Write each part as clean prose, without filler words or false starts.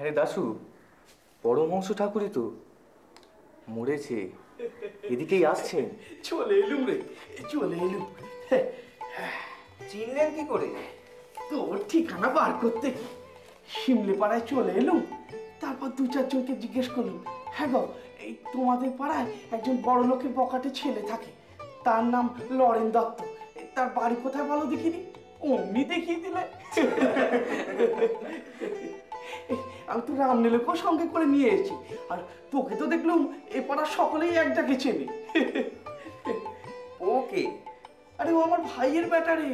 अरे दासू परमहंस ठाकुरई तो मरेছে এদিকেই আসছে চলে এলুম রে চলে এলুম চিনলেন কি করে তো ঠিকানা বার করতে শিমলে পাড়ায় চলে এলুম তারপর দু চার জনকে জিজ্ঞেস করলাম হ্যাঁ গো এই তোমাদের পাড়ায় একজন বড় লোকের বকাটে ছেলে থাকে তার নাম লরেন দত্ত তার বাড়ি কোথায় বলো দেখিনি অমনি দেখিয়ে দিলে আমি তো রামনীলকে সঙ্গে করে নিয়ে এসেছি আর তোকে তো দেখলাম এ পাড়া সকলেই এক জায়গায় চেনে ওকে আরে ও আমার ভাইয়ের বেটা রে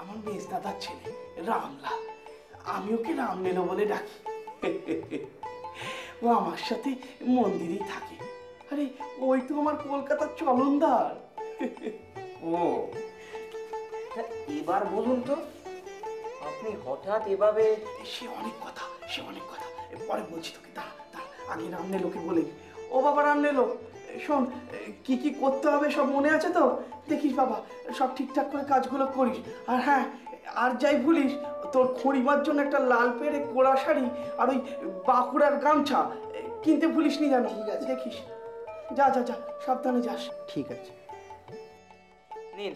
আমার মেজ দাদার ছেলে রামলাল আমি ওকে রামনীল বলে ডাকি ও আমার সাথে মন্দিরেই থাকে আরে ওই তো আমার কলকাতার চলনদার ও এবার বলুন তো আপনি হঠাৎ এভাবে সে অনেক কথা পরে বলছি তোকে দাঁড়া আগে রামনেলোকে বলি ও বাবা রামনেলো শোন কি করতে হবে সব মনে আছে তো দেখিস বাবা সব ঠিকঠাক করে কাজগুলো করিস আর হ্যাঁ আর যাই ভুলিস তোর খড়িমার জন্য একটা লাল পেড়ে কোড়া শাড়ি আর ওই বাঁকুড়ার গামছা কিনতে ভুলিস নি জানো দেখিস যা যা যা সাবধানে যাস ঠিক আছে নিন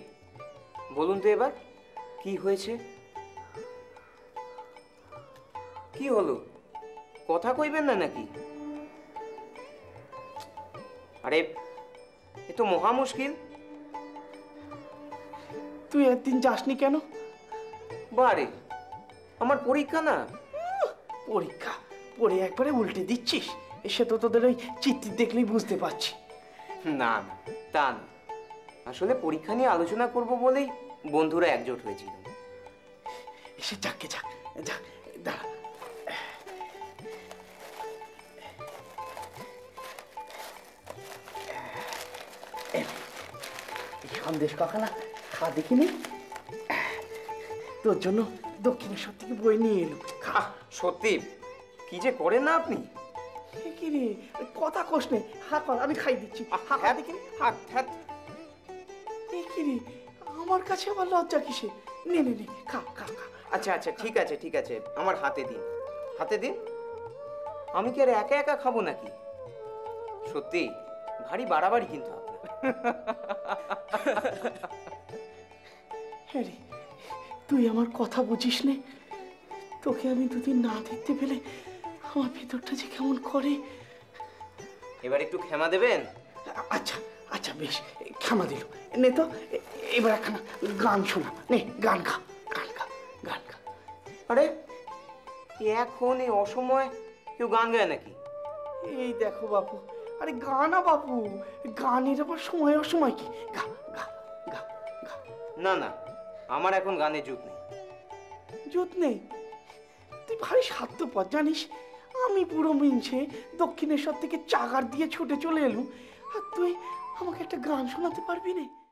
বলুন তো এবার কি হয়েছে কি হলো কথা কইবেন না নাকি আরে এ তো মহা মুশকিল তুই এতদিন যাসনি কেন বাড়ি আমার পরীক্ষা না পরীক্ষা পড়ে একবারে উল্টে দিচ্ছিস এসে তো তোদের ওই চিঠি দেখলেই বুঝতে পারছি না তা না আসলে পরীক্ষা নিয়ে আলোচনা করব বলেই বন্ধুরা একজোট হয়েছিল এসে যাকে যাক যাক দাঁড়া সন্দেশ কাকানা খা দেখিনি তোর জন্য দক্ষিণেশ্বর থেকে বই নিয়ে এলো খা সত্যি কি যে করেন না আপনি কি রে কথা কষ্ট নেই হা কর আমি খাই দিচ্ছি হা দেখিনি হাত হাত কি রে আমার কাছে আবার লজ্জা কিসে নে নে নে খা খা খা আচ্ছা আচ্ছা ঠিক আছে আমার হাতে দিন আমি কি আর একা খাবো নাকি সত্যি ভারী বাড়াবাড়ি কিন্তু তুই আমার কথা বুঝিস নে তোকে আমি দুদিন না দেখতে পেলে আমার ভিতরটা যে কেমন করে এবার একটু ক্ষমা দেবেন আচ্ছা আচ্ছা বেশ ক্ষমা দিল নে তো এবার একখানা গান শোনা নে গান খা আরে এখন এই অসময়ে কেউ গান গায় নাকি এই দেখো বাপু আরে গানা বাপু গানের আবার সময় অসময় কি গা গা গা গা না আমার এখন গানে জুত নেই তুই ভারী স্বার্থপর জানিস আমি পুরো মিনছে দক্ষিণেশ্বর থেকে চাগার দিয়ে ছুটে চলে এলুম আর তুই আমাকে একটা গান শোনাতে পারবি না